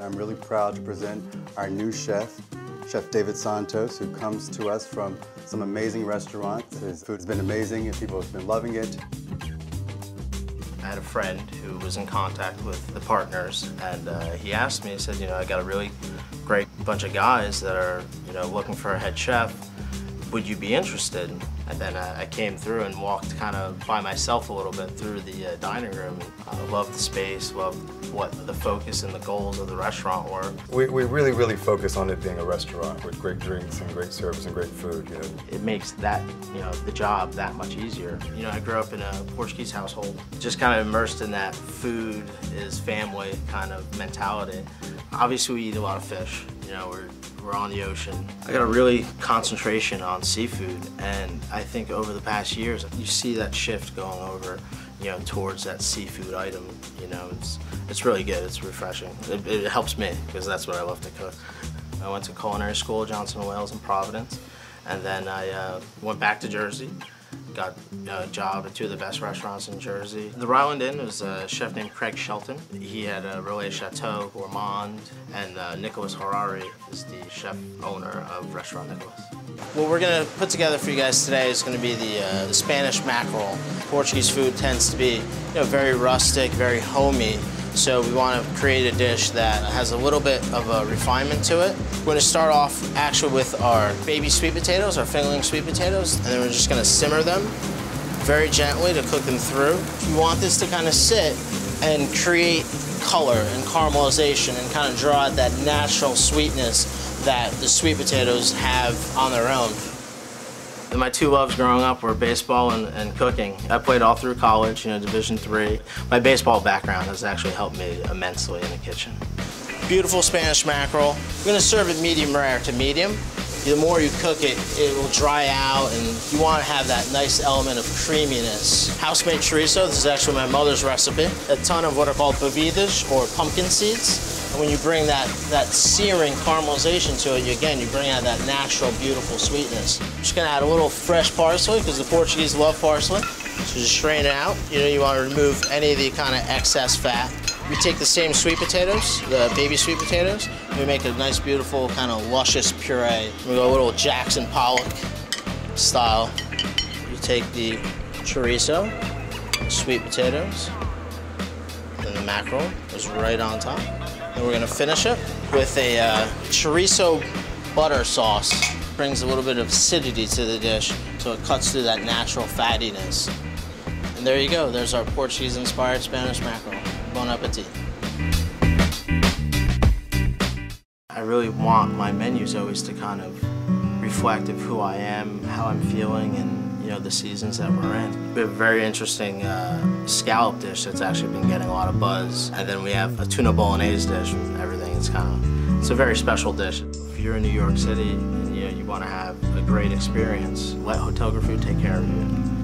I'm really proud to present our new chef, Chef David Santos, who comes to us from some amazing restaurants. His food's been amazing and people have been loving it. I had a friend who was in contact with the partners, and he asked me, he said, you know, I got a really great bunch of guys that are, you know, looking for a head chef. Would you be interested? And then I came through and walked kind of by myself a little bit through the dining room. I loved the space, loved what the focus and the goals of the restaurant were. We really, really focus on it being a restaurant with great drinks and great service and great food. You know. It makes that, you know, the job that much easier. You know, I grew up in a Portuguese household, just kind of immersed in that food is family kind of mentality. Obviously, we eat a lot of fish. You know, we're on the ocean. I got a really concentration on seafood, and I think over the past years, you see that shift going over, you know, towards that seafood item. You know, it's really good, it's refreshing. It helps me, because that's what I love to cook. I went to culinary school, Johnson & Wales in Providence, and then I went back to Jersey, got a job at two of the best restaurants in Jersey. The Ryland Inn was a chef named Craig Shelton. He had a Relais Chateau Gourmand, and Nicolas Harari is the chef owner of Restaurant Nicolas. What we're going to put together for you guys today is going to be the Spanish mackerel. Portuguese food tends to be, you know, very rustic, very homey, so we want to create a dish that has a little bit of a refinement to it. We're going to start off actually with our baby sweet potatoes, our fingerling sweet potatoes, and then we're just going to simmer them very gently to cook them through. You want this to kind of sit and create color and caramelization and kind of draw out that natural sweetness that the sweet potatoes have on their own. My two loves growing up were baseball and cooking. I played all through college, you know, Division III. My baseball background has actually helped me immensely in the kitchen. Beautiful Spanish mackerel. I'm gonna serve it medium rare to medium. The more you cook it, it will dry out, and you want to have that nice element of creaminess. House-made chorizo, this is actually my mother's recipe. A ton of what are called bovidas, or pumpkin seeds. And when you bring that searing caramelization to it, you bring out that natural, beautiful sweetness. I'm just going to add a little fresh parsley, because the Portuguese love parsley. So just strain it out. You know, you want to remove any of the kind of excess fat. We take the same sweet potatoes, the baby sweet potatoes, and we make a nice, beautiful, kind of luscious puree. We go a little Jackson Pollock style. You take the chorizo, the sweet potatoes, and the mackerel is right on top. And we're gonna finish it with a chorizo butter sauce. Brings a little bit of acidity to the dish, so it cuts through that natural fattiness. And there you go, there's our Portuguese-inspired Spanish mackerel. Bon appetit. I really want my menus always to kind of reflect of who I am, how I'm feeling, and, you know, the seasons that we're in. We have a very interesting scallop dish that's actually been getting a lot of buzz, and then we have a tuna bolognese dish with everything. It's a very special dish. If you're in New York City and, you know, you want to have a great experience, let Hotel Griffou take care of you.